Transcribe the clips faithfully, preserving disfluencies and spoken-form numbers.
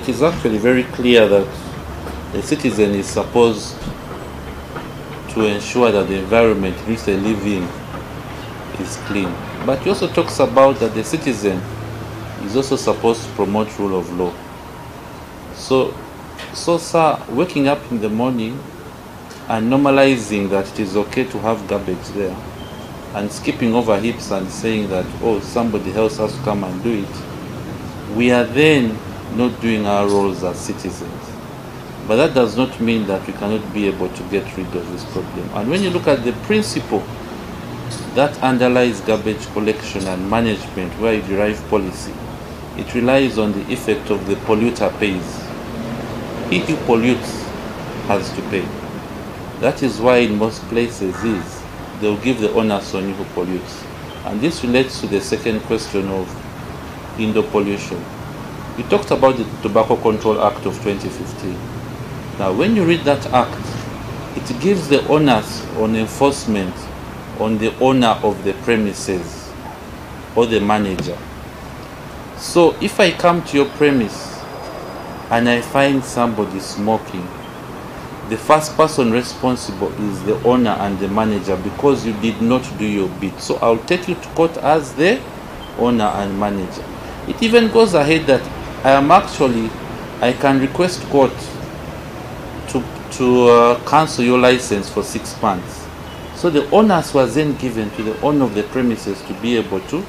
It is actually very clear that a citizen is supposed to ensure that the environment in which they live in is clean. But he also talks about that the citizen is also supposed to promote rule of law. So, so sir, waking up in the morning and normalizing that it is okay to have garbage there and skipping over hips and saying that, oh, somebody else has to come and do it, we are then not doing our roles as citizens. But that does not mean that we cannot be able to get rid of this problem. And when you look at the principle that underlies garbage collection and management, where you derive policy, it relies on the effect of the polluter pays. He who pollutes has to pay. That is why in most places is they will give the onus on you who pollutes. And this relates to the second question of indoor pollution. You talked about the Tobacco Control Act of twenty fifteen. Now, when you read that act, it gives the onus on enforcement on the owner of the premises or the manager. So, if I come to your premise and I find somebody smoking, the first person responsible is the owner and the manager because you did not do your bit. So, I'll take you to court as the owner and manager. It even goes ahead that I am actually, I can request court to, to uh, cancel your license for six months. So the onus was then given to the owner of the premises to be able to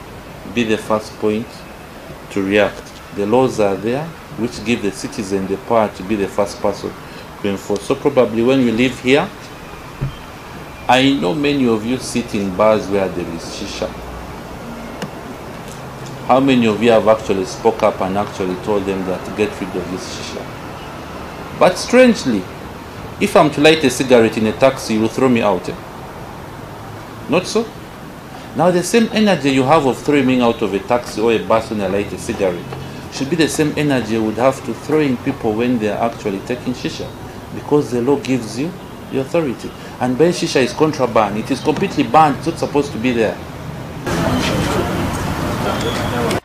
be the first point to react. The laws are there which give the citizen the power to be the first person to enforce. So probably when we live here, I know many of you sit in bars where there is shisha. How many of you have actually spoke up and actually told them that to get rid of this shisha? But strangely, if I'm to light a cigarette in a taxi, you will throw me out. Not so? Now the same energy you have of throwing me out of a taxi or a bus when I light a cigarette should be the same energy you would have to throwing people when they are actually taking shisha, because the law gives you the authority. And by shisha is contraband. It is completely banned. It's not supposed to be there.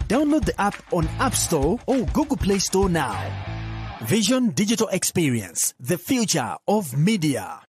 Download the app on App Store or Google Play Store now. Vision Digital Experience, the future of media.